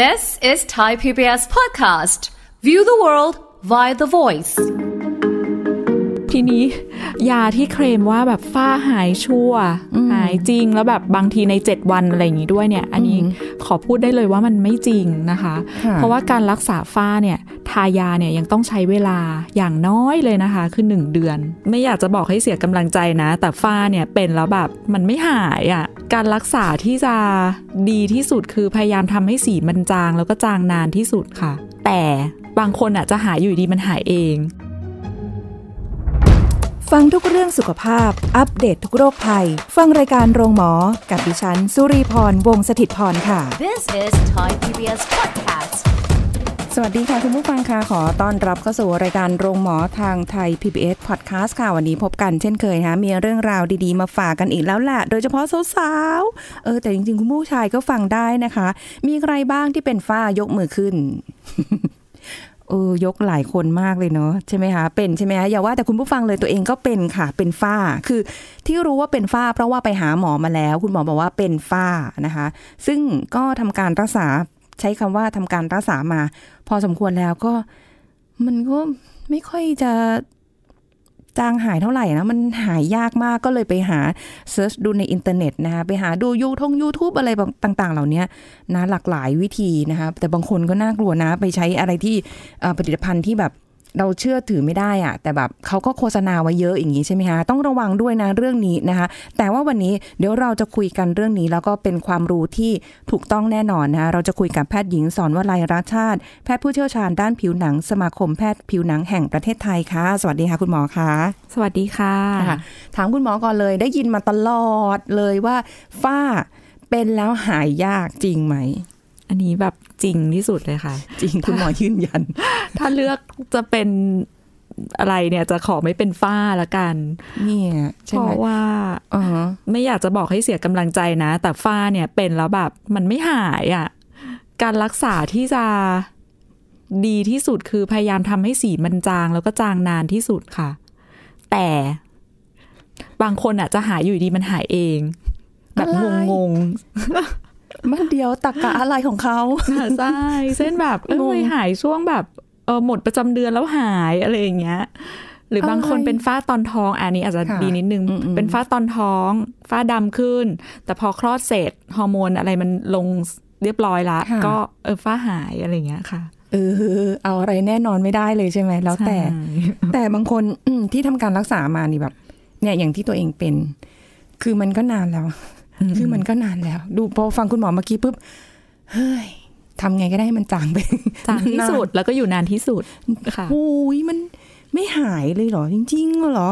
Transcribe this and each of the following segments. This is Thai PBS podcast. View the world via the voice. ทีนี้ยาที่เคลมว่าแบบฝ้าหายชัวร์หายจริงแล้วแบบบางทีใน7วันอะไรอย่างนี้ด้วยเนี่ยอันนี้ขอพูดได้เลยว่ามันไม่จริงนะคะเพราะว่าการรักษาฝ้าเนี่ยทายาเนี่ยยังต้องใช้เวลาอย่างน้อยเลยนะคะคือ1เดือนไม่อยากจะบอกให้เสียกำลังใจนะแต่ฝ้าเนี่ยเป็นแล้วแบบมันไม่หายอ่ะการรักษาที่จะดีที่สุดคือพยายามทำให้สีมันจางแล้วก็จางนานที่สุดค่ะแต่บางคนอาจจะหายอยู่ดีมันหายเองฟังทุกเรื่องสุขภาพอัปเดต ทุกโรคภัยฟังรายการโรงหมอกับดิฉันสุรีพรวงศ์สถิตย์พรค่ะ This is Thai PBS podcast สวัสดีค่ะคุณผู้ฟังค่ะขอต้อนรับเข้าสู่รายการโรงหมอทางไทย PBS podcast ค่ะวันนี้พบกันเช่นเคยนะคะมีเรื่องราวดีๆมาฝากกันอีกแล้วล่ะโดยเฉพาะสาวๆแต่จริงๆคุณผู้ชายก็ฟังได้นะคะมีใครบ้างที่เป็นฝ้ายกมือขึ้น ยกหลายคนมากเลยเนาะใช่ไหมคะเป็นใช่ไหมคะอย่าว่าแต่คุณผู้ฟังเลยตัวเองก็เป็นค่ะเป็นฝ้าคือที่รู้ว่าเป็นฝ้าเพราะว่าไปหาหมอมาแล้วคุณหมอบอกว่าเป็นฝ้านะคะซึ่งก็ทำการรักษาใช้คำว่าทำการรักษามาพอสมควรแล้วก็มันก็ไม่ค่อยจะจางหายเท่าไหร่นะมันหายยากมากก็เลยไปหาเซิร์ชดูในอินเทอร์เน็ตนะคะไปหาดูยูทูบอะไรต่างๆเหล่านี้นะหลากหลายวิธีนะคะแต่บางคนก็น่ากลัวนะไปใช้อะไรที่ผลิตภัณฑ์ที่แบบเราเชื่อถือไม่ได้อะแต่แบบเขาก็โฆษณาไว้เยอะอย่างนี้ใช่ไหมคะต้องระวังด้วยนะเรื่องนี้นะคะแต่ว่าวันนี้เดี๋ยวเราจะคุยกันเรื่องนี้แล้วก็เป็นความรู้ที่ถูกต้องแน่นอนนะคะเราจะคุยกับแพทย์หญิงสอนวลัยรัชชาติแพทย์ผู้เชี่ยวชาญด้านผิวหนังสมาคมแพทย์ผิวหนังแห่งประเทศไทยค่ะสวัสดีค่ะคุณหมอค่ะสวัสดีค่ะถามคุณหมอก่อนเลยได้ยินมาตลอดเลยว่าฝ้าเป็นแล้วหายยากจริงไหมอันนี้แบบจริงที่สุดเลยค่ะจริงคุณหมอยืนยันถ้าเลือกจะเป็นอะไรเนี่ยจะขอไม่เป็นฝ้าละกันเนี่ยเพราะว่าไม่อยากจะบอกให้เสียกำลังใจนะแต่ฝ้าเนี่ยเป็นแล้วแบบมันไม่หายอ่ะการรักษาที่จะดีที่สุดคือพยายามทำให้สีมันจางแล้วก็จางนานที่สุดค่ะแต่บางคนอาจจะหายอยู่ดีมันหายเองแบบงงมันเดียวตะกะอะไรของเขาใช่เส้นแบบหายช่วงแบบหมดประจำเดือนแล้วหายอะไรอย่างเงี้ยหรือบางคนเป็นฝ้าตอนท้องอันนี้อาจจะดีนิดนึงเป็นฝ้าตอนท้องฝ้าดำขึ้นแต่พอคลอดเสร็จฮอร์โมนอะไรมันลงเรียบร้อยละก็ฝ้าหายอะไรอย่างเงี้ยค่ะเอาอะไรแน่นอนไม่ได้เลยใช่ไหมแล้วแต่บางคนที่ทำการรักษามานี่แบบเนี่ยอย่างที่ตัวเองเป็นคือมันก็นานแล้วดูพอฟังคุณหมอเมื่อกี้ปุ๊บเฮ้ยทำไงก็ได้ให้มันจางไปจางที่สุดแล้วก็อยู่นานที่สุดค่ะโอ้ยมันไม่หายเลยเหรอจริงๆเหรอ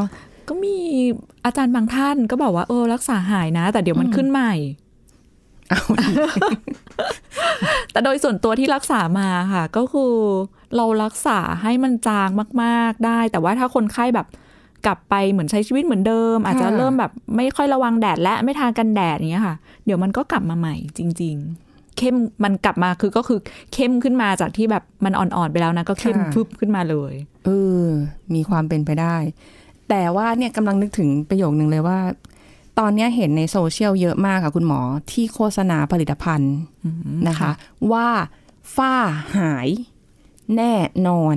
ก็มีอาจารย์บางท่านก็บอกว่ารักษาหายนะแต่เดี๋ยวมันขึ้นใหม่แต่โดยส่วนตัวที่รักษามาค่ะก็คือเรารักษาให้มันจางมากๆได้แต่ว่าถ้าคนไข้แบบกลับไปเหมือนใช้ชีวิตเหมือนเดิมอาจจะเริ่มแบบไม่ค่อยระวังแดดและไม่ทากันแดดอย่างเงี้ยค่ะเดี๋ยวมันก็กลับมาใหม่จริงๆเข้มมันกลับมาคือก็คือเข้มขึ้นมาจากที่แบบมันอ่อนๆไปแล้วนะก็เข้มพึบขึ้นมาเลยมีความเป็นไปได้แต่ว่าเนี่ยกำลังนึกถึงประโยคนึงเลยว่าตอนนี้เห็นในโซเชียลเยอะมากค่ะคุณหมอที่โฆษณาผลิตภัณฑ์นะคะว่าฝ้าหายแน่นอน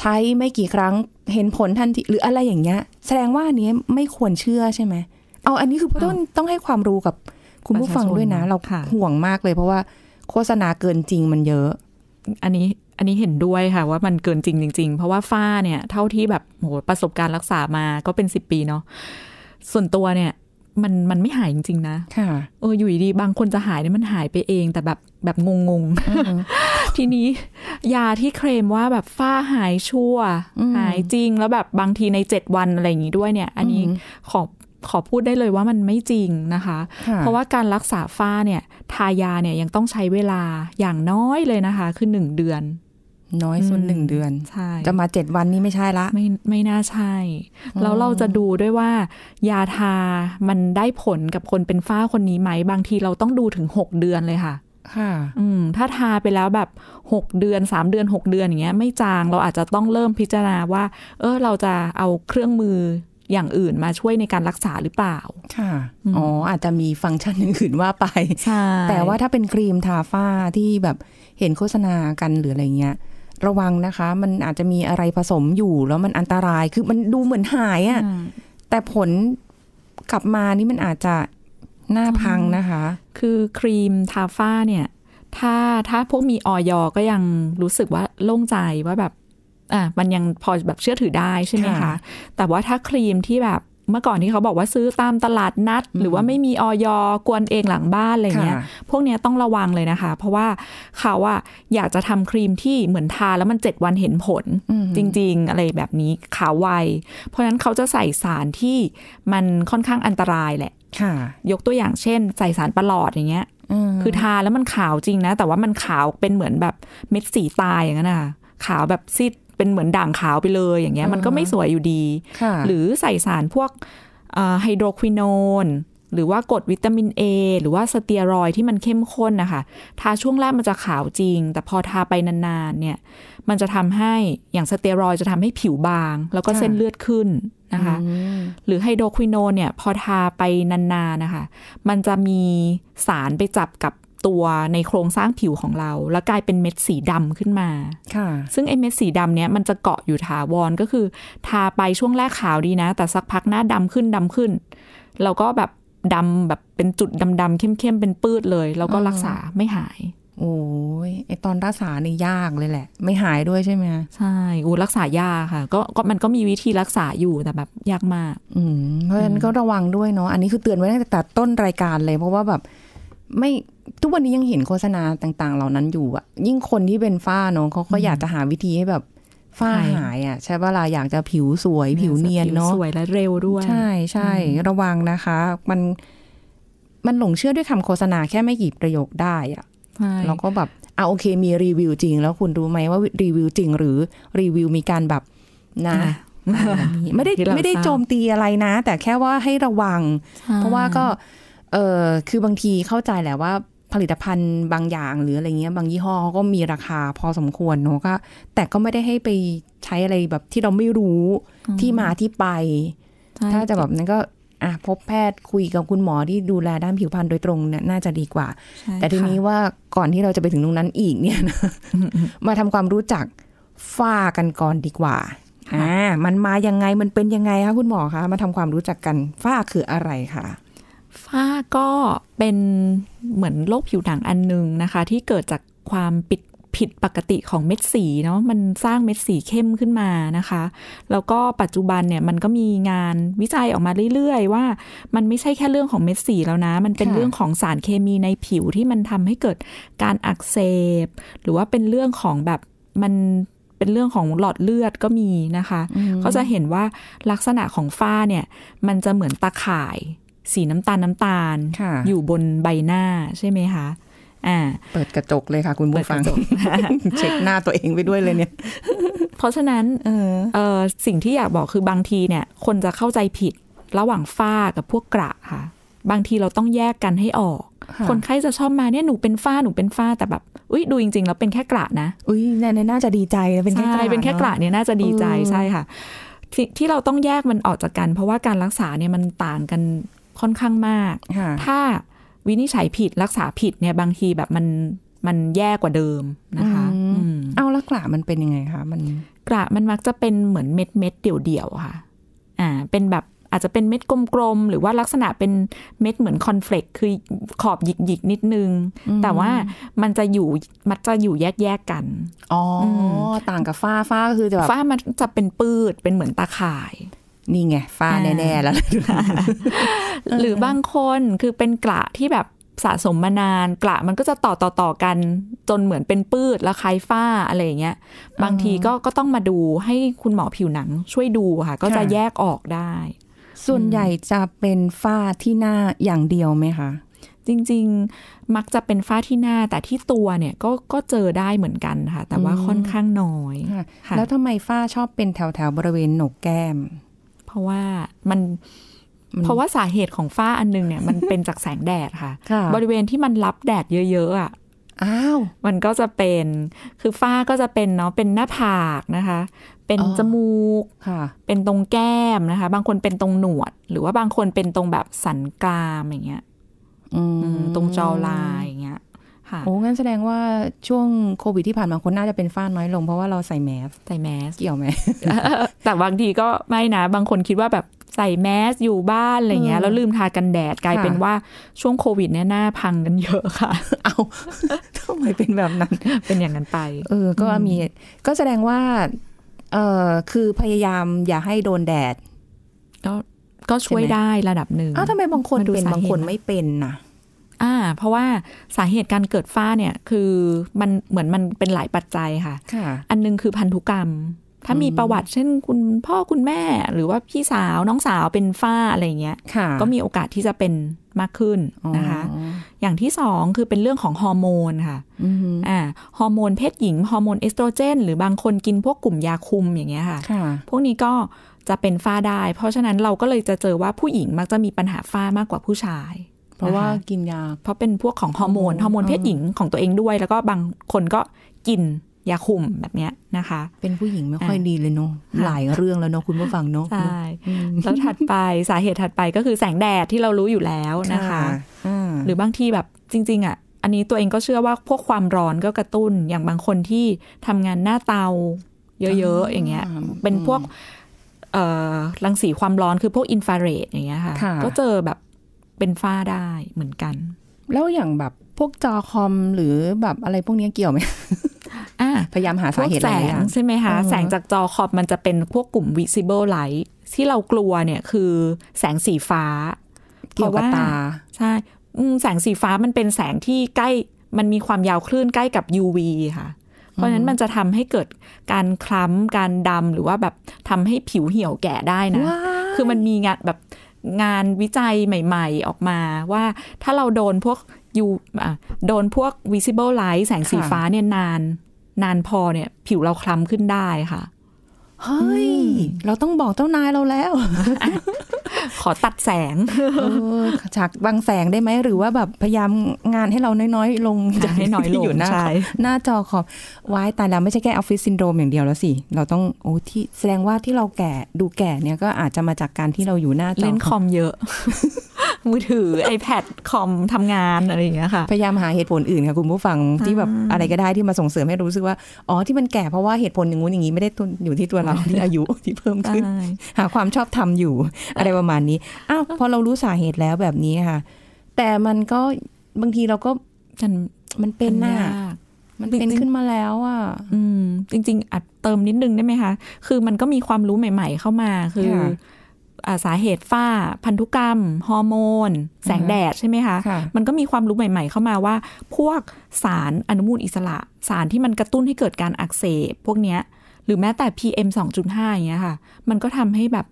ใช้ไม่กี่ครั้งเห็นผลทันทีหรืออะไรอย่างเงี้ยแสดงว่าอันนี้ไม่ควรเชื่อใช่ไหมเอาอันนี้คือต้องให้ความรู้กับคุณผู้ฟังด้วยนะเราห่วงมากเลยเพราะว่าโฆษณาเกินจริงมันเยอะอันนี้เห็นด้วยค่ะว่ามันเกินจริงจริงเพราะว่าฝ้าเนี่ยเท่าที่แบบโหประสบการณ์รักษามาก็เป็น10 ปีเนาะส่วนตัวเนี่ยมันไม่หายจริงๆนะค่ะอยู่ดีบางคนจะหายเนี่ยมันหายไปเองแต่แบบงงๆทีนี้ยาที่เคลมว่าแบบฝ้าหายชัวร์หายจริงแล้วแบบบางทีใน7วันอะไรอย่างนี้ด้วยเนี่ยอันนี้ขอพูดได้เลยว่ามันไม่จริงนะคะเพราะว่าการรักษาฝ้าเนี่ยทายาเนี่ยยังต้องใช้เวลาอย่างน้อยเลยนะคะคือ1เดือนน้อยสุด1 เดือนใช่จะมา7วันนี้ไม่ใช่ละไม่น่าใช่แล้วเราจะดูด้วยว่ายาทามันได้ผลกับคนเป็นฝ้าคนนี้ไหมบางทีเราต้องดูถึง6 เดือนเลยค่ะถ้าทาไปแล้วแบบ6 เดือน3 เดือน6 เดือนอย่างเงี้ยไม่จางเราอาจจะต้องเริ่มพิจารณาว่าเราจะเอาเครื่องมือ อย่างอื่นมาช่วยในการรักษาหรือเปล่าค่ะอ๋ออาจจะมีฟังก์ชันอื่นว่าไปแต่ว่าถ้าเป็นครีมทาฝ้าที่แบบเห็นโฆษณากันหรืออะไรเงี้ยระวังนะคะมันอาจจะมีอะไรผสมอยู่แล้วมันอันตรายคือมันดูเหมือนหายอ่ะแต่ผลกลับมานี่มันอาจจะหน้าพังนะคะคือครีมทาฝ้าเนี่ยถ้าพวกมีอย.ก็ยังรู้สึกว่าโล่งใจว่าแบบมันยังพอแบบเชื่อถือได้ใช่ไหมคะแต่ว่าถ้าครีมที่แบบเมื่อก่อนที่เขาบอกว่าซื้อตามตลาดนัดหรือว่าไม่มีอย.กวนเองหลังบ้านอะไรเงี้ยพวกเนี้ยต้องระวังเลยนะคะเพราะว่าเขาอยากจะทำครีมที่เหมือนทาแล้วมัน7 วันเห็นผลจริงๆอะไรแบบนี้ขาไวเพราะนั้นเขาจะใส่สารที่มันค่อนข้างอันตรายแหละยกตัวอย่างเช่นใส่สารประหลอดอย่างเงี้ยคือทาแล้วมันขาวจริงนะแต่ว่ามันขาวเป็นเหมือนแบบเม็ดสีตายอย่างนั้นนะคะขาวแบบซีดเป็นเหมือนด่างขาวไปเลยอย่างเงี้ยมันก็ไม่สวยอยู่ดีหรือใส่สารพวกไฮโดรควิโนนหรือว่ากรดวิตามิน A หรือว่าสเตียรอยที่มันเข้มข้นนะคะทาช่วงแรกมันจะขาวจริงแต่พอทาไปนานๆเนี่ยมันจะทำให้อย่างสเตียรอยจะทำให้ผิวบางแล้วก็เส้นเลือดขึ้นนะคะหรือไฮโดรควิโนนเนี่ยพอทาไปนานๆนะคะมันจะมีสารไปจับกับตัวในโครงสร้างผิวของเราแล้วกลายเป็นเม็ดสีดำขึ้นมาซึ่งไอ้เม็ดสีดำเนี้ยมันจะเกาะอยู่ถาวรก็คือทาไปช่วงแรกขาวดีนะแต่สักพักหน้าดำขึ้นแล้วก็แบบดำแบบเป็นจุดดำๆเข้มๆเป็นปื้ดเลยแล้วก็รักษาไม่หายโอ้ยไอตอนรักษาเนี่ยยากเลยแหละไม่หายด้วยใช่ไหมใช่รักษายากค่ะก็มันก็มีวิธีรักษาอยู่แต่แบบยากมากเพราะฉะนั้นก็ระวังด้วยเนาะอันนี้คือเตือนไว้ตั้งแต่ต้นรายการเลยเพราะว่าแบบไม่ทุกวันนี้ยังเห็นโฆษณาต่างๆเหล่านั้นอยู่อะยิ่งคนที่เป็นฝ้าเนาะเขาก็อยากจะหาวิธีให้แบบฝ้าหายอะใช่ป่ะล่ะอยากจะผิวสวยผิวเนียนเนาะสวยและเร็วด้วยใช่ระวังนะคะมันหลงเชื่อด้วยคำโฆษณาแค่ไม่กี่ประโยคได้อะแล้วก็แบบโอเคมีรีวิวจริงแล้วคุณรู้ไหมว่ารีวิวจริงหรือรีวิวมีการแบบนะไม่ได้โจมตีอะไรนะแต่แค่ว่าให้ระวังเพราะว่าก็คือบางทีเข้าใจแหละว่าผลิตภัณฑ์บางอย่างหรืออะไรเงี้ยบางยี่ห้อเขาก็มีราคาพอสมควรเนาะก็แต่ก็ไม่ได้ให้ไปใช้อะไรแบบที่เราไม่รู้ที่มาที่ไปถ้าจะแบบนั้นก็พบแพทย์คุยกับคุณหมอที่ดูแลด้านผิวพรรณโดยตรงเนี่ยน่าจะดีกว่าแต่ทีนี้ว่าก่อนที่เราจะไปถึงตรงนั้นอีกเนี่ย มาทำความรู้จักฝ้ากันก่อนดีกว่ามันมายังไงมันเป็นยังไงคะคุณหมอคะมาทำความรู้จักกันฝ้าคืออะไรคะฝ้าก็เป็นเหมือนโรคผิวหนังอันนึงนะคะที่เกิดจากความผิดปกติของเม็ดสีเนาะมันสร้างเม็ดสีเข้มขึ้นมานะคะแล้วก็ปัจจุบันเนี่ยมันก็มีงานวิจัยออกมาเรื่อยๆว่ามันไม่ใช่แค่เรื่องของเม็ดสีแล้วนะมันเป็นเรื่องของสารเคมีในผิวที่มันทำให้เกิดการอักเสบหรือว่าเป็นเรื่องของแบบมันเป็นเรื่องของหลอดเลือดก็มีนะคะเขาจะเห็นว่าลักษณะของฝ้าเนี่ยมันจะเหมือนตาข่ายสีน้ำตาลอยู่บนใบหน้าใช่ไหมคะเปิดกระจกเลยค่ะคุณผู้ฟัง เช็คหน้าตัวเองไปด้วยเลยเนี่ย เพราะฉะนั้นสิ่งที่อยากบอกคือบางทีเนี่ยคนจะเข้าใจผิดระหว่างฝ้ากับพวกกระค่ะบางทีเราต้องแยกกันให้ออกคนไข้จะชอบมาเนี่ยหนูเป็นฝ้าแต่แบบอุ้ยดูจริงๆแล้วเป็นแค่กระนะอุ้ยน่าจะดีใจเป็นแค่กระเนี่ยน่าจะดีใจใช่ค่ะที่เราต้องแยกมันออกจากกันเพราะว่าการรักษาเนี่ยมันต่างกันค่อนข้างมากถ้าวินิจฉัยผิดรักษาผิดเนี่ยบางทีแบบมันแย่กว่าเดิมนะคะเอาแล้วกระมันเป็นยังไงคะมันกระมันมักจะเป็นเหมือนเม็ดเดี่ยวค่ะเป็นแบบอาจจะเป็นเม็ดกลมๆหรือว่าลักษณะเป็นเม็ดเหมือนคอนเฟลกคือขอบหยิกๆนิดนึงแต่ว่ามันจะอยู่แยกกันต่างกับฝ้าก็คือแบบฝ้ามันจะเป็นปืดเป็นเหมือนตาข่ายนี่ไงฝ้าแน่ๆแล้ว หรือบางคนคือเป็นกระที่แบบสะสมมานานกระมันก็จะต่อกันจนเหมือนเป็นปื้ดแล้วคล้ายฝ้าอะไรอย่างเงี้ยบางทีก็ต้องมาดูให้คุณหมอผิวหนังช่วยดูค่ะก็จะแยกออกได้ส่วนใหญ่จะเป็นฝ้าที่หน้าอย่างเดียวไหมคะจริงๆมักจะเป็นฝ้าที่หน้าแต่ที่ตัวเนี่ยก็เจอได้เหมือนกันค่ะแต่ว่าค่อนข้างน้อยแล้วทำไมฝ้าชอบเป็นแถวๆบริเวณโหนกแก้มเพราะว่าสาเหตุของฝ้าอันนึงเนี่ยมันเป็นจากแสงแดดค่ะบริเวณที่มันรับแดดเยอะๆ มันก็จะเป็นคือฝ้าก็จะเป็นเนาะเป็นหน้าผากนะคะเป็นจมูกค่ะเป็นตรงแก้มนะคะบางคนเป็นตรงหนวดหรือว่าบางคนเป็นตรงแบบสันกรามอย่างเงี้ยตรงจอลายอย่างเงี้ยค่ะโอ้งั้นแสดงว่าช่วงโควิดที่ผ่านมาคนน่าจะเป็นฝ้าน้อยลงเพราะว่าเราใส่แมสเกี่ยวไหม แต่บางทีก็ไม่นะบางคนคิดว่าแบบใส่แมสอยู่บ้านอะไรเงี้ยแล้วลืมทากันแดดกลายเป็นว่าช่วงโควิดเนี่ยหน้าพังกันเยอะค่ะ เอาทำไมเป็นแบบนั้น เป็นอย่างนั้นไปก็มีก็แสดงว่าคือพยายามอย่าให้โดนแดดก็ช่วยได้ระดับหนึ่งทำไมบางคนเป็นบางคนไม่เป็นนะเพราะว่าสาเหตุการเกิดฝ้าเนี่ยคือมันเหมือนมันเป็นหลายปัจจัยค่ะอันนึงคือพันธุกรรมถ้ามีประวัติเช่นคุณพ่อคุณแม่หรือว่าพี่สาวน้องสาวเป็นฝ้าอะไรเงี้ยก็มีโอกาสที่จะเป็นมากขึ้นนะคะอย่างที่สองคือเป็นเรื่องของฮอร์โมนค่ะฮอร์โมนเพศหญิงฮอร์โมนเอสโตรเจนหรือบางคนกินพวกกลุ่มยาคุมอย่างเงี้ยค่ะพวกนี้ก็จะเป็นฝ้าได้เพราะฉะนั้นเราก็เลยจะเจอว่าผู้หญิงมักจะมีปัญหาฝ้ามากกว่าผู้ชายเพราะว่ากินยาเพราะเป็นพวกของฮอร์โมนเพศหญิงของตัวเองด้วยแล้วก็บางคนก็กินยาคุมแบบเนี้ยนะคะเป็นผู้หญิงไม่ค่อยดีเลยเนาะหลายเรื่องแล้วเนาะคุณผู้ฟังเนาะใช่แล้วถัดไปสาเหตุถัดไปก็คือแสงแดดที่เรารู้อยู่แล้วนะคะหรือบางทีแบบจริงๆอ่ะอันนี้ตัวเองก็เชื่อว่าพวกความร้อนก็กระตุ้นอย่างบางคนที่ทำงานหน้าเตาเยอะๆอย่างเงี้ยเป็นพวกรังสีความร้อนคือพวกอินฟราเรดอย่างเงี้ยค่ะก็เจอแบบเป็นฝ้าได้เหมือนกันแล้วอย่างแบบพวกจอคอมหรือแบบอะไรพวกนี้เกี่ยวไหมพยายามหาสาเหตุแสงใช่ไหมคะแสงจากจอคอมมันจะเป็นพวกกลุ่ม visible light ที่เรากลัวเนี่ยคือแสงสีฟ้าเกี่ยวกับตาใช่แสงสีฟ้ามันเป็นแสงที่ใกล้มันมีความยาวคลื่นใกล้กับ UV ค่ะเพราะนั้นมันจะทำให้เกิดการคล้ำการดำหรือว่าแบบทำให้ผิวเหี่ยวแก่ได้นะคือมันมีงานวิจัยใหม่ๆออกมาว่าถ้าเราโดนพวกvisible light แสงสีฟ้าเนี่ยนานพอเนี่ยผิวเราคล้ำขึ้นได้ค่ะเฮ้ยเราต้องบอกเจ้านายเราแล้ว ขอตัดแสงจากบางแสงได้ไหมหรือว่าแบบพยายามงานให้เราน้อยๆลงจากให้น้อยลงอยู่หน้าจอขอบไว้ตายแล้วไม่ใช่แค่ออฟฟิศซินโดรมอย่างเดียวแล้วสิเราต้องที่แสดงว่าที่เราแก่ดูแก่เนี่ยก็อาจจะมาจากการที่เราอยู่หน้าจอเล่นคอมเยอะมือถือ iPad คอมทำงานอะไรอย่างเงี้ยค่ะพยายามหาเหตุผลอื่นค่ะคุณผู้ฟังที่แบบอะไรก็ได้ที่มาส่งเสริมให้รู้สึกว่าที่มันแก่เพราะว่าเหตุผลอย่างงู้นอย่างงี้ไม่ได้อยู่ที่ตัวเราที่อายุที่เพิ่มขึ้นหาความชอบทำอยู่อะไรประมาณนี้พอเรารู้สาเหตุแล้วแบบนี้ค่ะแต่มันก็บางทีเราก็มันเป็นหน้ามันเป็นขึ้นมาแล้วจริงๆอาจเติมนิดนึงได้ไหมคะคือมันก็มีความรู้ใหม่ๆเข้ามาคือสาเหตุฝ้าพันธุกรรมฮอร์โมนแสงแดดใช่ไหมคะมันก็มีความรู้ใหม่ๆเข้ามาว่าพวกสารอนุมูลอิสระสารที่มันกระตุ้นให้เกิดการอักเสบพวกเนี้ยหรือแม้แต่ PM 2.5 อย่างเงี้ยค่ะมันก็ทำให้แบบ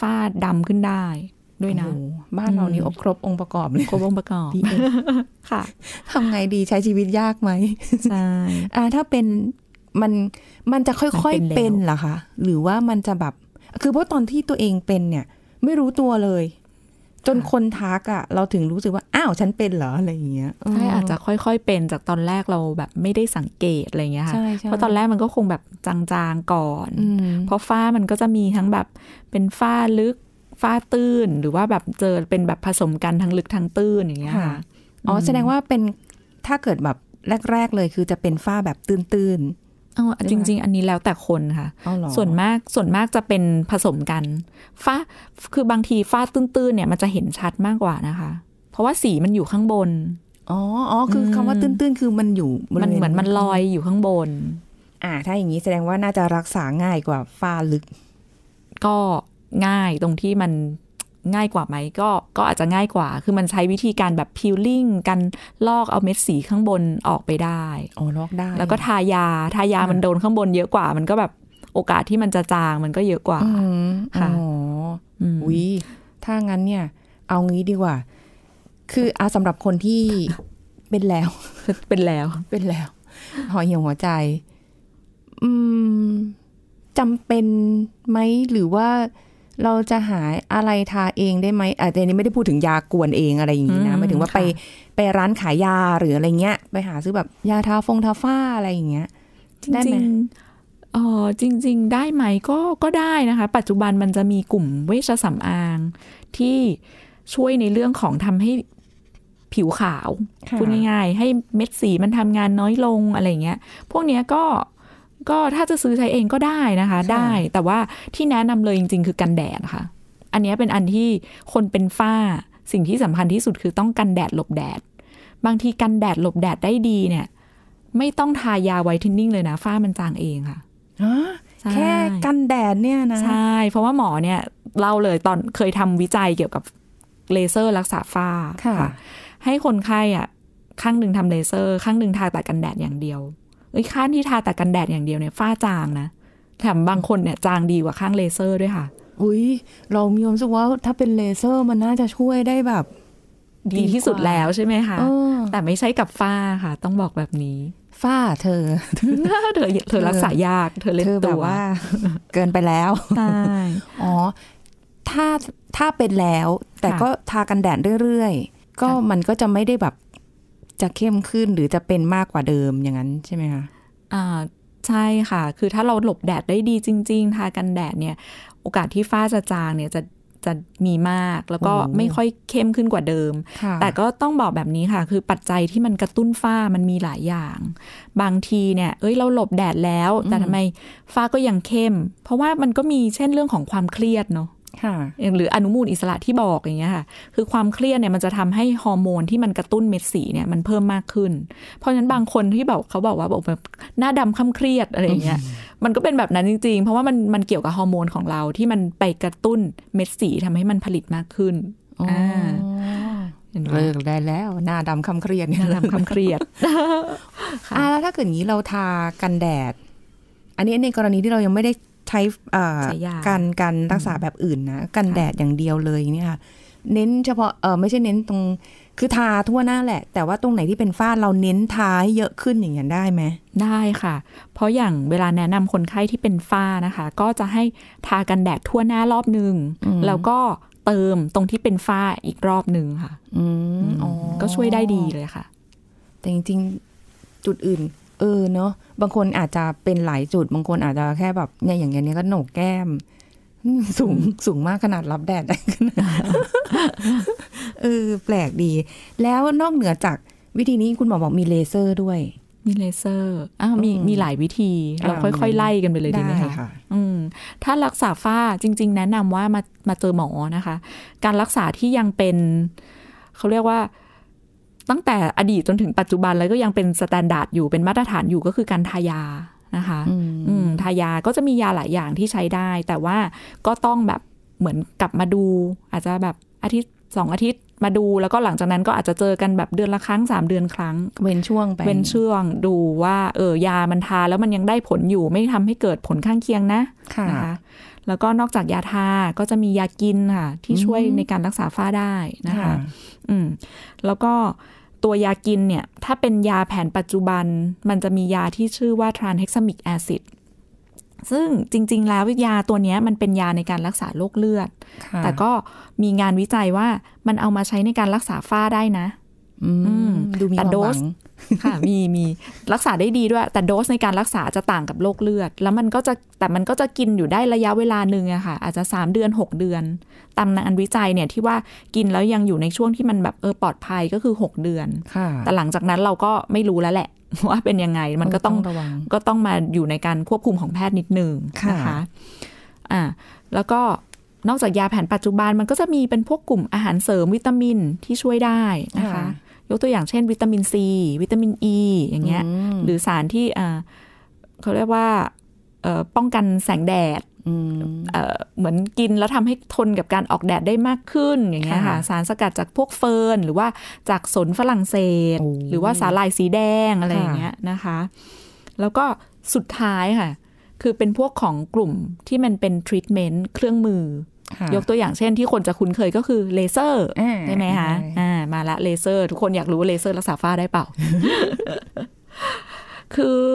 ฝ้าดำขึ้นได้ด้วยนะบ้านเรานี่ครบองค์ประกอบเลยครบองค์ประกอบ PM ค่ะทำไงดีใช้ชีวิตยากไหมใช่ถ้าเป็นมันจะค่อยๆเป็นเหรอคะหรือว่ามันจะแบบคือเพราะตอนที่ตัวเองเป็นเนี่ยไม่รู้ตัวเลยจนคนทักอะเราถึงรู้สึกว่าอ้าวฉันเป็นเหรออะไรอย่างเงี้ยใช่อาจจะค่อยๆเป็นจากตอนแรกเราแบบไม่ได้สังเกตอะไรเงี้ยค่ะเพราะตอนแรกมันก็คงแบบจางๆก่อนเพราะฝ้ามันก็จะมีทั้งแบบเป็นฝ้าลึกฝ้าตื้นหรือว่าแบบเจอเป็นแบบผสมกันทั้งลึกทั้งตื้นอย่างเงี้ยค่ะแสดงว่าเป็นถ้าเกิดแบบแรกๆเลยคือจะเป็นฝ้าแบบตื้นๆจริงๆอันนี้แล้วแต่คนค่ะส่วนมากจะเป็นผสมกันฝ้าคือบางทีฝ้าตื้นๆเนี่ยมันจะเห็นชัดมากกว่านะคะเพราะว่าสีมันอยู่ข้างบนคือคำว่าตื้นๆคือมันอยู่มันเหมือนมันลอยอยู่ข้างบนถ้าอย่างนี้แสดงว่าน่าจะรักษาง่ายกว่าฝ้าลึกก็ง่ายตรงที่มันง่ายกว่าไหมก็อาจจะง่ายกว่าคือมันใช้วิธีการแบบพิลลิ่งกันลอกเอาเม็ดสีข้างบนออกไปได้ลอกได้แล้วก็ทายามันโดนข้างบนเยอะกว่ามันก็แบบโอกาสที่มันจะจางมันก็เยอะกว่าค่ะถ้างั้นเนี่ยเอางี้ดีกว่าคือสำหรับคนที่เป็นแล้วห่อเหี่ยวหัวใจจำเป็นไหมหรือว่า เราจะหาอะไรทาเองได้ไหมแต่นี้ไม่ได้พูดถึงยากวนเองอะไรอย่างนี้นะหมายถึงว่าไปร้านขายยาหรืออะไรเงี้ยไปหาซื้อแบบยาทาฝ้าอะไรอย่างเงี้ยได้ไหมจริงๆได้ไหมก็ได้นะคะปัจจุบันมันจะมีกลุ่มเวชสำอางที่ช่วยในเรื่องของทำให้ผิวขาวพูดง่ายๆให้เม็ดสีมันทำงานน้อยลงอะไรเงี้ยพวกเนี้ยก็ถ้าจะซื้อใช้เองก็ได้นะคะได้แต่ว่าที่แนะนำเลยจริงๆคือกันแดดค่ะอันนี้เป็นอันที่คนเป็นฝ้าสิ่งที่สำคัญที่สุดคือต้องกันแดดหลบแดดบางทีกันแดดหลบแดดได้ดีเนี่ยไม่ต้องทายาไวท์เทนนิ่งเลยนะฝ้ามันจางเองค่ะแค่กันแดดเนี่ยนะใช่เพราะว่าหมอเนี่ยเล่าเลยตอนเคยทำวิจัยเกี่ยวกับเลเซอร์รักษาฝ้าค่ะให้คนไข้อ่ะข้างหนึ่งทำเลเซอร์ข้างหนึ่งทาแต่กันแดดอย่างเดียวข้างที่ทาแต่กันแดดอย่างเดียวเนี่ยฝ้าจางนะแถมบางคนเนี่ยจางดีกว่าข้างเลเซอร์ด้วยค่ะอุ้ยเรามีความรู้สึกว่าถ้าเป็นเลเซอร์มันน่าจะช่วยได้แบบดีที่สุดแล้วใช่ไหมคะแต่ไม่ใช่กับฝ้าค่ะต้องบอกแบบนี้ฝ้าเธอรักษายากเธอแบบว่าเกินไปแล้วอ๋อถ้าเป็นแล้วแต่ก็ทากันแดดเรื่อยๆก็มันก็จะไม่ได้แบบจะเข้มขึ้นหรือจะเป็นมากกว่าเดิมอย่างนั้นใช่ไหมคะใช่ค่ะคือถ้าเราหลบแดดได้ดีจริงๆทากันแดดเนี่ยโอกาสที่ฝ้าจะจางเนี่ยจะมีมากแล้วก็ไม่ค่อยเข้มขึ้นกว่าเดิมแต่ก็ต้องบอกแบบนี้ค่ะคือปัจจัยที่มันกระตุ้นฝ้ามันมีหลายอย่างบางทีเนี่ยเราหลบแดดแล้วแต่ทำไมฝ้าก็ยังเข้มเพราะว่ามันก็มีเช่นเรื่องของความเครียดเนาะหรืออนุมูลอิสระที่บอกอย่างเงี้ยค่ะคือความเครียดเนี่ยมันจะทำให้ฮอร์โมนที่มันกระตุ้นเม็ดสีเนี่ยมันเพิ่มมากขึ้นเพราะฉะนั้นบางคนที่แบบเขาบอกว่าแบบหน้าดำคล้ำเครียดอะไรอย่างเงี้ยมันก็เป็นแบบนั้นจริงๆเพราะว่ามันเกี่ยวกับฮอร์โมนของเราที่มันไปกระตุ้นเม็ดสีทำให้มันผลิตมากขึ้นเลิกได้แล้วหน้าดำคล้ำเครียดหน้าดำคล้ำเครียดแล้วถ้าเกิดงี้เราทากันแดดอันนี้ในกรณีที่เรายังไม่ได้ใช้การรักษาแบบอื่นนะกันแดดอย่างเดียวเลยเนี่ยค่ะเน้นเฉพาะไม่ใช่เน้นตรงคือทาทั่วหน้าแหละแต่ว่าตรงไหนที่เป็นฝ้าเราเน้นทาให้เยอะขึ้นอย่างนี้ได้ไหมได้ค่ะเพราะอย่างเวลาแนะนำคนไข้ที่เป็นฝ้านะคะก็จะให้ทากันแดดทั่วหน้ารอบนึงแล้วก็เติมตรงที่เป็นฝ้าอีกรอบนึงค่ะก็ช่วยได้ดีเลยค่ะแต่จริงๆจุดอื่นเนาะบางคนอาจจะเป็นหลายจุดบางคนอาจจะแค่แบบเนี่ยอย่างเงี้ยก็โหนกแก้มสูงมากขนาดรับแดดได้ขนาดแปลกดีแล้วนอกเหนือจากวิธีนี้คุณหมอบอกมีเลเซอร์ด้วยมีเลเซอร์มีหลายวิธีเราค่อยๆไล่กันไปเลยดีไหมคะถ้ารักษาฝ้าจริงๆแนะนำว่ามาเจอหมอนะคะการรักษาที่ยังเป็นเขาเรียกว่าตั้งแต่อดีตจนถึงปัจจุบันแล้วก็ยังเป็นสแตนดาร์ดอยู่เป็นมาตรฐานอยู่ก็คือการทายานะคะทายาก็จะมียาหลายอย่างที่ใช้ได้แต่ว่าก็ต้องแบบเหมือนกลับมาดูอาจจะแบบอาทิตย์2อาทิตย์มาดูแล้วก็หลังจากนั้นก็อาจจะเจอกันแบบเดือนละครั้ง3เดือนครั้งเว้นช่วงไปเว้นช่วงดูว่ายามันทาแล้วมันยังได้ผลอยู่ไม่ทำให้เกิดผลข้างเคียงนะคะแล้วก็นอกจากยาทาก็จะมียากินค่ะที่ช่วยในการรักษาฝ้าได้นะคะแล้วก็ตัวยากินเนี่ยถ้าเป็นยาแผนปัจจุบันมันจะมียาที่ชื่อว่า tranexamic acid ซึ่งจริงๆแล้วยาตัวนี้มันเป็นยาในการรักษาโรคเลือดแต่ก็มีงานวิจัยว่ามันเอามาใช้ในการรักษาฝ้าได้นะแต่โดสค่ะมีรักษาได้ดีด้วยแต่โดสในการรักษาจะต่างกับโรคเลือดแล้วมันก็จะกินอยู่ได้ระยะเวลาหนึ่งอะค่ะอาจจะ3เดือน6เดือนตามงานวิจัยเนี่ยที่ว่ากินแล้วยังอยู่ในช่วงที่มันแบบปลอดภัยก็คือ6เดือนแต่หลังจากนั้นเราก็ไม่รู้แล้วแหละว่าเป็นยังไงมันก็ต้องระวังก็ต้องมาอยู่ในการควบคุมของแพทย์นิดนึงนะคะแล้วก็นอกจากยาแผนปัจจุบันมันก็จะมีเป็นพวกกลุ่มอาหารเสริมวิตามินที่ช่วยได้นะคะยกตัวอย่างเช่นวิตามินซีวิตามินอีอย่างเงี้ยหรือสารที่เขาเรียกว่าป้องกันแสงแดดเหมือนกินแล้วทำให้ทนกับการออกแดดได้มากขึ้นอย่างเงี้ยค่ะสารสกัดจากพวกเฟิร์นหรือว่าจากสนฝรั่งเศสหรือว่าสาหร่ายสีแดงอะไรอย่างเงี้ยนะคะแล้วก็สุดท้ายค่ะคือเป็นพวกของกลุ่มที่มันเป็นทรีทเมนต์เครื่องมือยกตัวอย่างเช่นที่คนจะคุ้นเคยก็คือเลเซอร์ใช่ไหมคะมาละเลเซอร์ทุกคนอยากรู้ว่าเลเซอร์รักษาฝ้าได้เปล่าคือ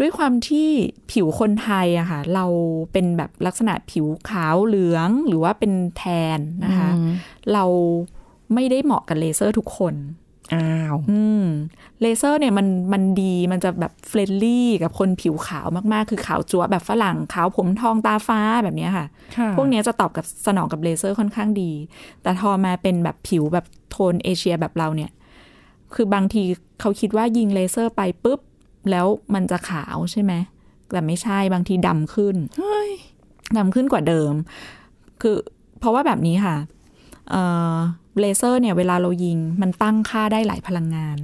ด้วยความที่ผิวคนไทยอะค่ะเราเป็นแบบลักษณะผิวขาวเหลืองหรือว่าเป็นแทนนะคะเราไม่ได้เหมาะกับเลเซอร์ทุกคนเลเซอร์เนี่ยมันดีมันจะแบบเฟรนลี่กับคนผิวขาวมากๆคือขาวจั๊วะแบบฝรั่งขาวผมทองตาฟ้าแบบนี้ค่ะพวกนี้จะตอบกับสนองกับเลเซอร์ค่อนข้างดีแต่พอมาเป็นแบบผิวแบบโทนเอเชียแบบเราเนี่ยคือบางทีเขาคิดว่ายิงเลเซอร์ไปปุ๊บแล้วมันจะขาวใช่ไหมแต่ไม่ใช่บางทีดำขึ้นดำขึ้นกว่าเดิมคือเพราะว่าแบบนี้ค่ะเลเซอร์เนี่ยเวลาเรายิงมันตั้งค่าได้หลายพลังงาน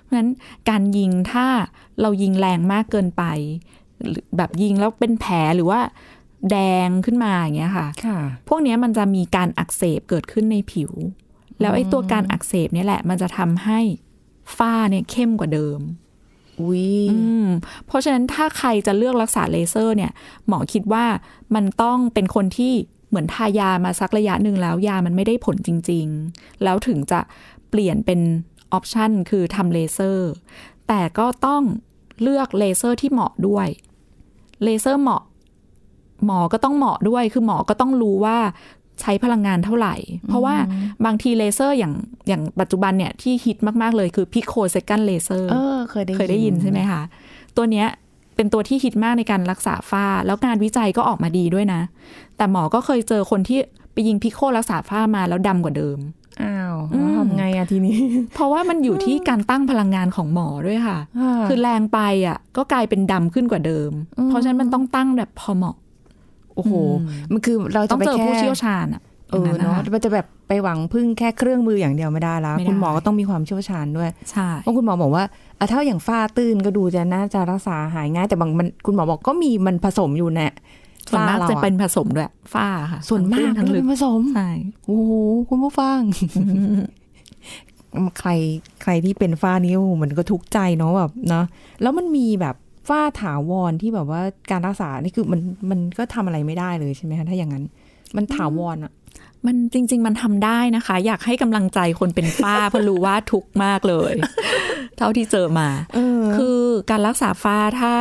เพราะฉะนั้นการยิงถ้าเรายิงแรงมากเกินไปแบบยิงแล้วเป็นแผลหรือว่าแดงขึ้นมาอย่างเงี้ยค่ะพวกนี้มันจะมีการอักเสบเกิดขึ้นในผิวแล้วไอ้ตัวการอักเสบนี่แหละมันจะทำให้ฝ้าเนี่ยเข้มกว่าเดิมเพราะฉะนั้นถ้าใครจะเลือกรักษาเลเซอร์เนี่ยหมอคิดว่ามันต้องเป็นคนที่เหมือนทายามาสักระยะหนึ่งแล้วยามันไม่ได้ผลจริงๆแล้วถึงจะเปลี่ยนเป็นออปชันคือทำเลเซอร์แต่ก็ต้องเลือกเลเซอร์ที่เหมาะด้วยเลเซอร์เหมาะหมอก็ต้องเหมาะด้วยคือหมอก็ต้องรู้ว่าใช้พลังงานเท่าไหร่เพราะว่าบางทีเลเซอร์อย่างปัจจุบันเนี่ยที่ฮิตมากๆเลยคือพิโคเซคันเลเซอร์เคยได้ยินใช่ไหมคะตัวเนี้ยเป็นตัวที่ฮิตมากในการรักษาฝ้าแล้วงานวิจัยก็ออกมาดีด้วยนะแต่หมอก็เคยเจอคนที่ไปยิงพิโครักษาฝ้ามาแล้วดำกว่าเดิมอ้าวทำไงอะทีนี้เพราะว่ามันอยู่ที่การตั้งพลังงานของหมอด้วยค่ะคือแรงไปอะก็กลายเป็นดำขึ้นกว่าเดิมเพราะฉะนั้นมันต้องตั้งแบบพอเหมาะโอ้โหมันคือเราจะไปแค่ผู้เชี่ยวชาญอะเนาะมันจะแบบไปหวังพึ่งแค่เครื่องมืออย่างเดียวไม่ได้แล้วคุณหมอก็ต้องมีความเชี่ยวชาญด้วยใช่เพราะคุณหมอบอกว่าถ้าอย่างฝ้าตื้นก็ดูจะน่าจะรักษาหายง่ายแต่บางมันคุณหมอบอกก็มีมันผสมอยู่เนี่ยส่วนมากจะเป็นผสมด้วยฝ้าค่ะส่วนมากทั้งเป็นผสมใช่โอ้โหคุณผู้ฟัง ใครที่เป็นฝ้านี่โอ้โหมันก็ทุกข์ใจเนาะแบบเนาะแล้วมันมีแบบฝ้าถาวรที่แบบว่าการรักษานี่คือมันก็ทำอะไรไม่ได้เลยใช่ไหมคะถ้าอย่างนั้นมันถาวรอะมันจริงๆมันทำได้นะคะอยากให้กำลังใจคนเป็นฝ้าเพราะรู้ว่าทุกข์มากเลยเท่าที่เจอมาคือการรักษาฝ้าถ้า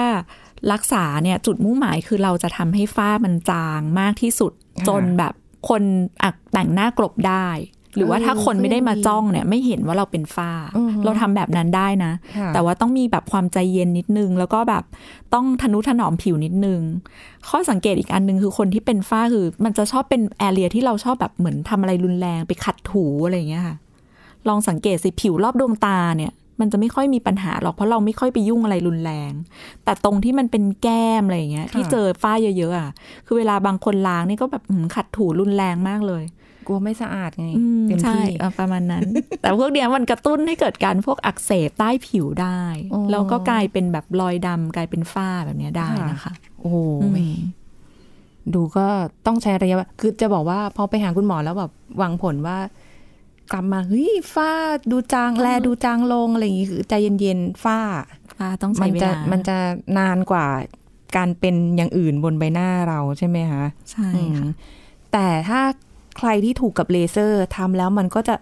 รักษาเนี่ยจุดมุ่งหมายคือเราจะทำให้ฝ้ามันจางมากที่สุดจนแบบคนแต่งหน้ากลบได้หรือว่าถ้าคนไม่ได้มาจ้องเนี่ยไม่เห็นว่าเราเป็นฝ้าเราทำแบบนั้นได้นะแต่ว่าต้องมีแบบความใจเย็นนิดนึงแล้วก็แบบต้องทนุถนอมผิวนิดนึงข้อสังเกตอีกอันนึงคือคนที่เป็นฝ้าคือมันจะชอบเป็นแอเรียที่เราชอบแบบเหมือนทำอะไรรุนแรงไปขัดถูอะไรอย่างเงี้ยค่ะลองสังเกตสิผิวรอบดวงตาเนี่ยมันจะไม่ค่อยมีปัญหาหรอกเพราะเราไม่ค่อยไปยุ่งอะไรรุนแรงแต่ตรงที่มันเป็นแก้มอะไรอย่างเงี้ยที่เจอฝ้าเยอะๆอ่ะคือเวลาบางคนล้างนี่ก็แบบขัดถูรุนแรงมากเลยกลัวไม่สะอาดไงเต็มที่ประมาณนั้น แต่พวกเนี้ยมันกระตุ้นให้เกิดการพวกอักเสบใต้ผิวได้แล้วก็กลายเป็นแบบรอยดำกลายเป็นฝ้าแบบนี้ได้นะคะโอ้ดูก็ต้องใช้ระยะคือจะบอกว่าพอไปหาคุณหมอแล้วแบบหวังผลว่ากลับมาเฮ้ยฝ้าดูจางแลดูจางลงอะไรอย่างงี้คือใจเย็นๆฝ้าต้องใช้เวลามันจะนานกว่าการเป็นอย่างอื่นบนใบหน้าเราใช่ไหมคะใช่ค่ะแต่ถ้าใครที่ถูกกับเลเซอร์ทำแล้วมันก็จะ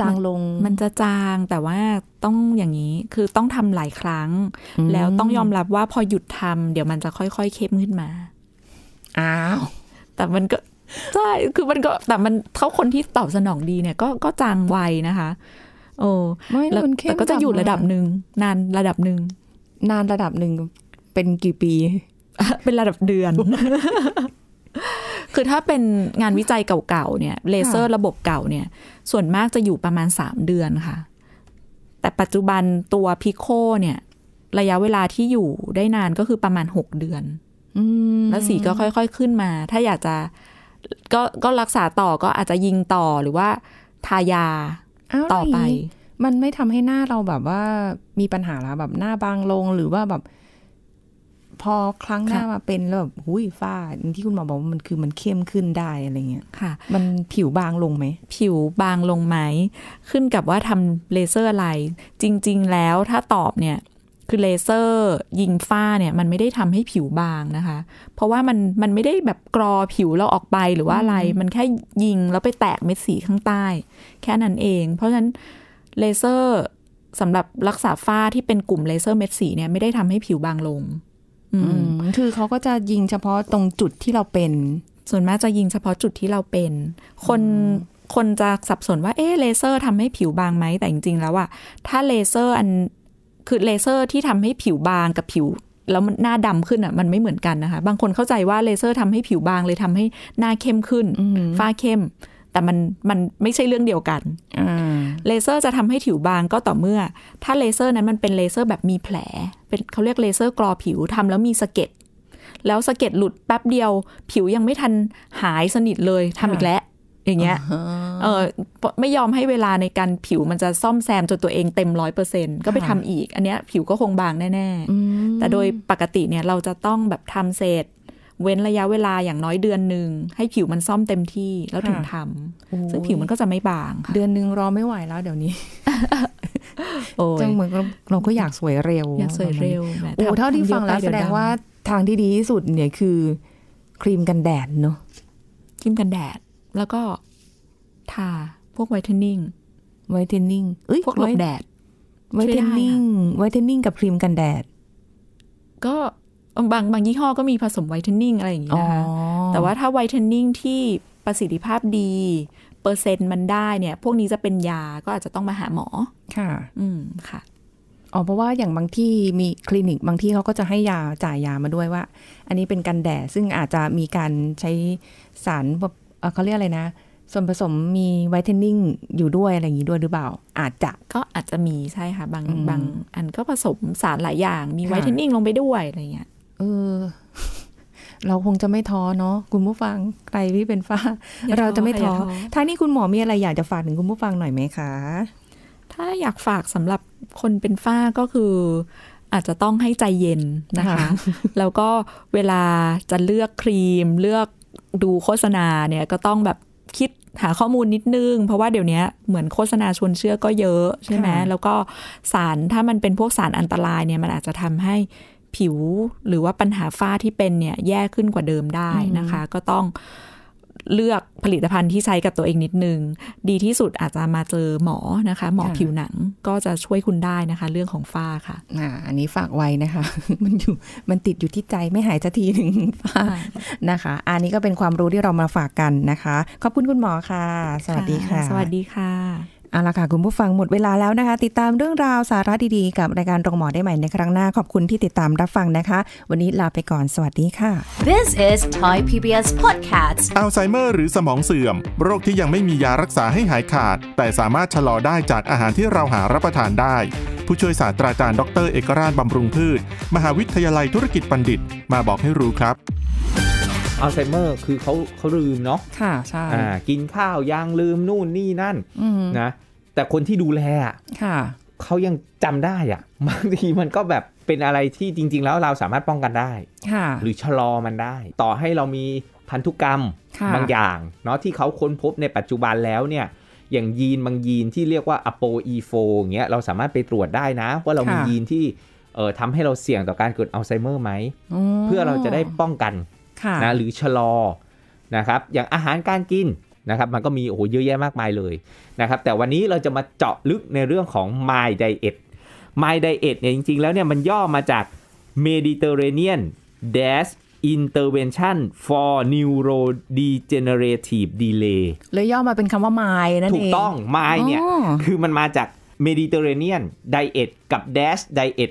จางลงมันจะจางแต่ว่าต้องอย่างนี้คือต้องทำหลายครั้งแล้วต้องยอมรับว่าพอหยุดทำเดี๋ยวมันจะค่อยๆเข้มขึ้นมาอ้าวแต่มันก็ใช่คือมันก็แต่มันเท่าคนที่ตอบสนองดีเนี่ยก็จางไวนะคะโอ้แต่ก็จะอยู่ระดับหนึ่งนานระดับหนึ่งเป็นกี่ปี เป็นระดับเดือน คือถ้าเป็นงานวิจัยเก่าๆเนี่ยเลเซอร์ระบบเก่าเนี่ยส่วนมากจะอยู่ประมาณ3เดือนค่ะแต่ปัจจุบันตัวพิโคเนี่ยระยะเวลาที่อยู่ได้นานก็คือประมาณ6เดือนแล้วสีก็ค่อยๆขึ้นมาถ้าอยากจะก็รักษาต่อก็อาจจะยิงต่อหรือว่าทายาต่อไปมันไม่ทำให้หน้าเราแบบว่ามีปัญหาแล้วแบบหน้าบางลงหรือว่าแบบพอครั้งหน้ามาเป็นแล้วแบบหุ้ยฝ้าที่คุณหมอบอกว่ามันคือมันเข้มขึ้นได้อะไรเงี้ยค่ะมันผิวบางลงไหมผิวบางลงไหมขึ้นกับว่าทำเลเซอร์อะไรจริงๆแล้วถ้าตอบเนี่ยคือเลเซอร์ยิงฝ้าเนี่ยมันไม่ได้ทำให้ผิวบางนะคะเพราะว่ามันไม่ได้แบบกรอผิวเราออกไปหรือว่าอะไรมันแค่ยิงแล้วไปแตกเม็ดสีข้างใต้แค่นั้นเองเพราะฉะนั้นเลเซอร์ สำหรับรักษาฝ้าที่เป็นกลุ่มเลเซอร์เม็ดสีเนี่ยไม่ได้ทำให้ผิวบางลงคือเขาก็จะยิงเฉพาะตรงจุดที่เราเป็นส่วนมากจะยิงเฉพาะจุดที่เราเป็นคนจะสับสนว่าเอ๊ะเลเซอร์ทำให้ผิวบางไหมแต่จริงๆแล้วอะถ้าเลเซอร์คือเลเซอร์ที่ทำให้ผิวบางกับผิวแล้วหน้าดำขึ้นอะมันไม่เหมือนกันนะคะบางคนเข้าใจว่าเลเซอร์ทำให้ผิวบางเลยทำให้หน้าเข้มขึ้นฝ้าเข้มแต่มันไม่ใช่เรื่องเดียวกันเลเซอร์จะทำให้ผิวบางก็ต่อเมื่อถ้าเลเซอร์นั้นมันเป็นเลเซอร์แบบมีแผลเป็นเขาเรียกเลเซอร์กรอผิวทำแล้วมีสะเก็ดแล้วสะเก็ดหลุดแป๊บเดียวผิวยังไม่ทันหายสนิทเลยทำอีกแล้วอย่างเงี้ยไม่ยอมให้เวลาในการผิวมันจะซ่อมแซมจนตัวเองเต็ม 100% ก็ไปทำอีกอันเนี้ยผิวก็คงบางแน่ๆแต่โดยปกติเนี่ยเราจะต้องแบบทำเสร็จเว้นระยะเวลาอย่างน้อยเดือนหนึ่งให้ผิวมันซ่อมเต็มที่แล้วถึงทำซึ่งผิวมันก็จะไม่บางเดือนหนึ่งรอไม่ไหวแล้วเดี๋ยวนี้จังเหมือนเราก็อยากสวยเร็วโอ้เท่าที่ฟังแล้วแสดงว่าทางที่ดีที่สุดเนี่ยคือครีมกันแดดเนาะครีมกันแดดแล้วก็ทาพวกไวท์เทนนิ่งพวกหลบแดดไวท์เทนนิ่งกับครีมกันแดดก็บางยี่ห้อก็มีผสมไวท์เทนนิ่งอะไรอย่างนี้นะคะแต่ว่าถ้าไวท์เทนนิ่งที่ประสิทธิภาพดีเปอร์เซ็นต์มันได้เนี่ยพวกนี้จะเป็นยาก็อาจจะต้องมาหาหมอค่ะค่ะอ๋อเพราะว่าอย่างบางที่มีคลินิกบางที่เขาก็จะให้ยาจ่ายยามาด้วยว่าอันนี้เป็นกันแดดซึ่งอาจจะมีการใช้สารเขาเรียกอะไรนะส่วนผสมมีไวท์เทนนิ่งอยู่ด้วยอะไรอย่างนี้ด้วยหรือเปล่าอาจจะมีใช่ค่ะบางอันก็ผสมสารหลายอย่างมีไวท์เทนนิ่งลงไปด้วยอะไรเงี้ยเราคงจะไม่ท้อเนาะคุณผู้ฟังใครที่เป็นฝ้าเราจะไม่ท้อทางนี้คุณหมอมีอะไรอยากจะฝากถึงคุณผู้ฟังหน่อยไหมคะถ้าอยากฝากสำหรับคนเป็นฝ้าก็คืออาจจะต้องให้ใจเย็นนะคะแล้วก็เวลาจะเลือกครีมเลือกดูโฆษณาเนี่ยก็ต้องแบบคิดหาข้อมูลนิดนึงเพราะว่าเดี๋ยวนี้เหมือนโฆษณาชวนเชื่อก็เยอะใช่ไหมแล้วก็สารถ้ามันเป็นพวกสารอันตรายเนี่ยมันอาจจะทำให้ผิวหรือว่าปัญหาฝ้าที่เป็นเนี่ยแย่ขึ้นกว่าเดิมได้นะคะก็ต้องเลือกผลิตภัณฑ์ที่ใช้กับตัวเองนิดนึงดีที่สุดอาจจะมาเจอหมอนะคะหมอผิวหนังก็จะช่วยคุณได้นะคะเรื่องของฝ้าค่ะอันนี้ฝากไว้นะคะมันติดอยู่ที่ใจไม่หายสักทีหนึ่งฝ้านะคะอันนี้ก็เป็นความรู้ที่เรามาฝากกันนะคะขอบคุณคุณหมอค่ะสวัสดีค่ะสวัสดีค่ะเอาล่ะค่ะคุณผู้ฟังหมดเวลาแล้วนะคะติดตามเรื่องราวสาระดีๆกับรายการโรงหมอได้ใหม่ในครั้งหน้าขอบคุณที่ติดตามรับฟังนะคะวันนี้ลาไปก่อนสวัสดีค่ะ This is Thai PBS Podcast อัลไซเมอร์หรือสมองเสื่อมโรคที่ยังไม่มียารักษาให้หายขาดแต่สามารถชะลอได้จากอาหารที่เราหารับประทานได้ผู้ช่วยศาสตราจารย์ดร.เอกราชบำรุงพืชมหาวิทยาลัยธุรกิจบัณฑิตมาบอกให้รู้ครับอัลไซเมอร์คือเขาลืมเนาะค่ะใช่กินข้าวยังลืมนู่นนี่นั่นนะแต่คนที่ดูแลค่ะเขายังจำได้อ่ะบางทีมันก็แบบเป็นอะไรที่จริงๆแล้วเราสามารถป้องกันได้ค่ะหรือชะลอมันได้ต่อให้เรามีพันธุกรรมบางอย่างเนาะที่เขาค้นพบในปัจจุบันแล้วเนี่ยอย่างยีนบางยีนที่เรียกว่า APOE4 อย่างเงี้ยเราสามารถไปตรวจได้นะว่าเรามียีนที่ทำให้เราเสี่ยงต่อการเกิดอัลไซเมอร์ไหมเพื่อเราจะได้ป้องกันนะหรือชะลอนะครับอย่างอาหารการกินนะครับมันก็มีโอ้โหเยอะแยะมากมายเลยนะครับแต่วันนี้เราจะมาเจาะลึกในเรื่องของ MIND Diet MIND Diet เนี่ยจริงๆแล้วเนี่ยมันย่อมาจาก Mediterranean Dash Intervention for Neurodegenerative Delay เลยย่อมาเป็นคำว่า MIND นั่นเองถูกต้อง MIND เนี่ยคือมันมาจาก Mediterranean Diet กับ Dash Diet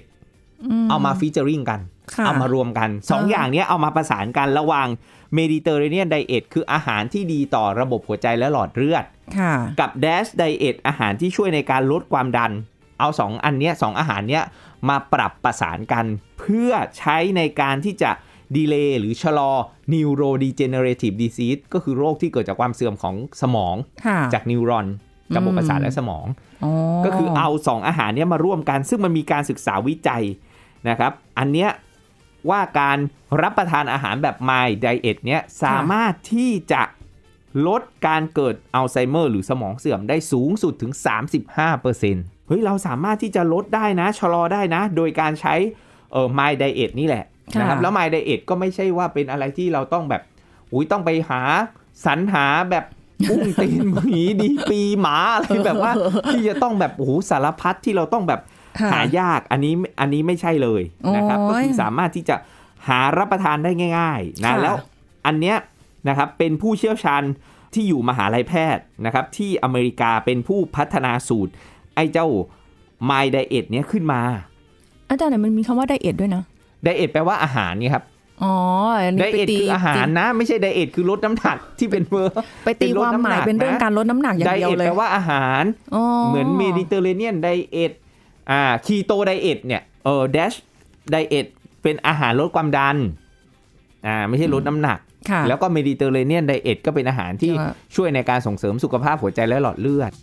เอามาฟีเจอริ่งกันเอามารวมกัน2 อย่างนี้เอามาประสานกันระหว่าง Mediterranean Diet คืออาหารที่ดีต่อระบบหัวใจและหลอดเลือดกับ DASH Diet อาหารที่ช่วยในการลดความดันเอา2อันเนี้ย2อาหารเนี้ยมาปรับประสานกันเพื่อใช้ในการที่จะดีเลย์หรือชะลอ Neurodegenerative Disease ก็คือโรคที่เกิดจากความเสื่อมของสมองจากนิวรอนระบบประสาทและสมองก็คือเอา2อาหารเนี้ยมาร่วมกันซึ่งมันมีการศึกษาวิจัยนะครับอันเนี้ยว่าการรับประทานอาหารแบบ MIND Diet เนี่ยสามารถที่จะลดการเกิดอัลไซเมอร์หรือสมองเสื่อมได้สูงสุดถึง 35% เฮ้ยเราสามารถที่จะลดได้นะชะลอได้นะโดยการใช้MIND Diet นี่แหละนะครับแล้ว MIND Diet ก็ไม่ใช่ว่าเป็นอะไรที่เราต้องแบบต้องไปหาสรรหาแบบ บุ้งตีนหมีดีปีหมาอะไรแบบว่าที่จะต้องแบบโอ้โหสารพัดที่เราต้องแบบหายากอันนี้ไม่ใช่เลยนะครับก็คือสามารถที่จะหารับประทานได้ง่ายๆนะแล้วอันเนี้ยนะครับเป็นผู้เชี่ยวชาญที่อยู่มหาลัยแพทย์นะครับที่อเมริกาเป็นผู้พัฒนาสูตรไอ้เจ้า MIND Diet เนี้ยขึ้นมาอาจารย์เนี่ยมันมีคำว่าไดเอทด้วยนะไดเอทแปลว่าอาหารนี่ครับอ๋อไดเอทคืออาหารนะไม่ใช่ไดเอทคือลดน้ำหนักที่เป็นเบอร์ไปตีความหมายเป็นเรื่องการลดน้ำหนักอย่างเดียวเลยไดเอทแปลว่าอาหารเหมือนเมดิเตอร์เรเนียนไดเอทคีโตไดเอทเนี่ยDASH Diet เป็นอาหารลดความดันไม่ใช่ลดน้ำหนักแล้วก็เมดิเตอร์เรเนียนไดเอทก็เป็นอาหารที่ช่วยในการส่งเสริมสุขภาพหัวใจและหลอดเลือด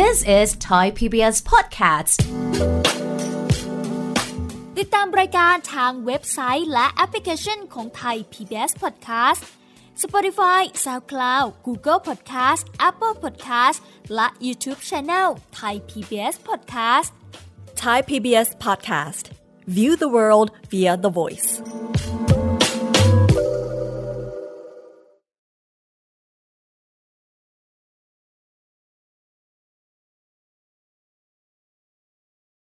This is Thai PBS Podcastติดตามรายการทางเว็บไซต์และแอปพลิเคชันของ Thai PBS Podcast Spotify, SoundCloud, Google Podcast, Apple Podcast และ YouTube Channel Thai PBS Podcast Thai PBS Podcast View the world via the voice